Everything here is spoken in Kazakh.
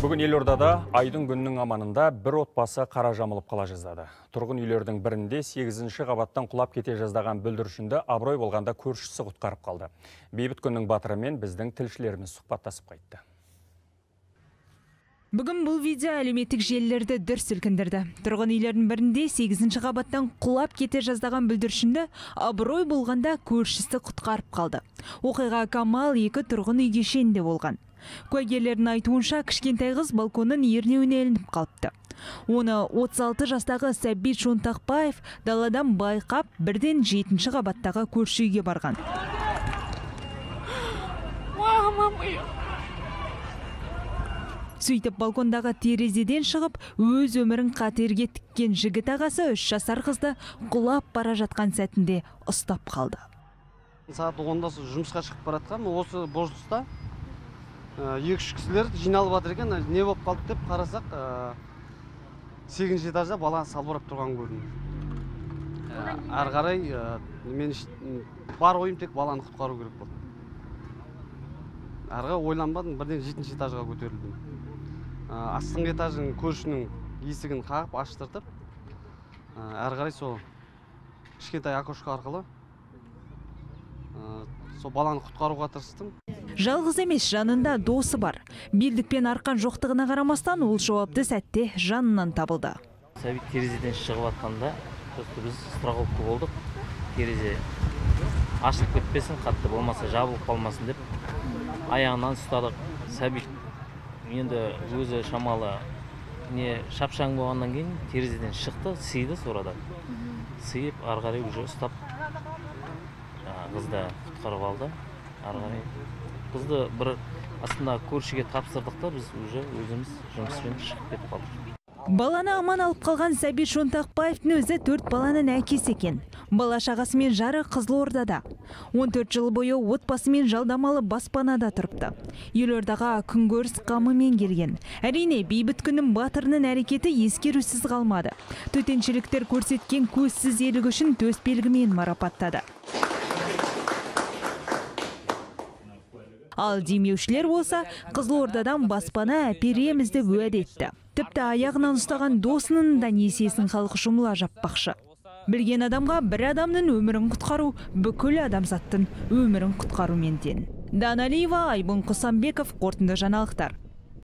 Бүгін Елордада айдың күннің аманында бір отбасы қара жамылып қала жаздады. Тұрғын үйлердің бірінде 8-ші қабаттан құлап кете жаздаған бүлдіршінді абырой болғанда көршісі құтқарып қалды. Бейбіт күннің батырымен біздің тілшілеріміз сұхбаттасып қайтты. Бүгін бұл видео әлеуметтік желілерді дүр сілкіндірді. Тұрғын үйлердің бірінде 8-ші қабаттан құлап кете жаздаған бүлдіршінді абырой болғанда көршісі құтқарып қалды. Оқиға Камал 2 тұрғын үй кешенінде болған. Куәгерлердің айтуынша кішкентай қыз балконның ернеуіне ілініп қалыпты. Оны 36 жастағы Сәбит Шонтақбаев даладан байқап, бірден 7-ші қабаттағы көрші үйге барған. Сөйтіп балкондағы терезеден шығып, өз өмірін қатерге тіккен жігіт ағасы 3 жасар қызды құлап бара жатқан сәтінде ұстап қалды. Сағат 10-да жұмысқа шығып баратқан, осы бозлықта 2-3 кісілер жиналып жатыр екен, не болып қалды деп қарасақ, 8-ші этажда бала салбырап тұрған көрінді. Ары қарай мен бар ойым тек баланы құтқару керек болды. Арға ойланбадым, бірден 7-ші этажға көтерілдім. Астыңғы этаждың көршінің есігін қағып, аштыртып, әрі қарай сол кішкентай окошқа арқылы сол баланы құтқаруға тырыстым. Жалғыз емес, жанында досы бар. Белдікпен арқан жоқтығына қарамастан ол жауапты сәтте жанынан табылды. Сәбит терезеден шығып атқанда, біз страховка болдық. Терезе ашылып кетпесін, қатты болмаса, жабылып қалмасын деп аяғынан ұстадық. Сәбит енді өзі шамалы шапшаң болғаннан кейін терезеден шықты, сыйды сорада. Сыйып, ары қарай уже ұстап қызды құтқарып алды. Ары қарай қызды бір астында көршіге тапсырдық та, біз уже өзіміз жұмыспен шығып кетіп қалдық. Баланы аман алып қалған Сәбит Шонтақбаевтың өзі 4 баланың әкесі екен. Бала шағасы мен жары Қызылордада. 14 жыл бойы отбасымен жалдамалы баспанада тұрыпты. Елордаға күнкөріс қамымен келген. Әрине, бейбіт күннің батырының әрекеті ескерусіз қалмады. Төтеншіліктер көрсеткен көзсіз ерлігі үшін төс белгімен марапаттады. Ал демеушілер болса, Қызылордадан баспана әперемізді уәде етті. Тіпті аяғынан ұстаған досының да несесін халқы жұмыла жаппақшы. Білген адамға бір адамның өмірін құтқару, бүкіл адамзаттың өмірін құтқару ментен. Даналиева, Айбын Құсанбеков, қорытынды жаңалықтар.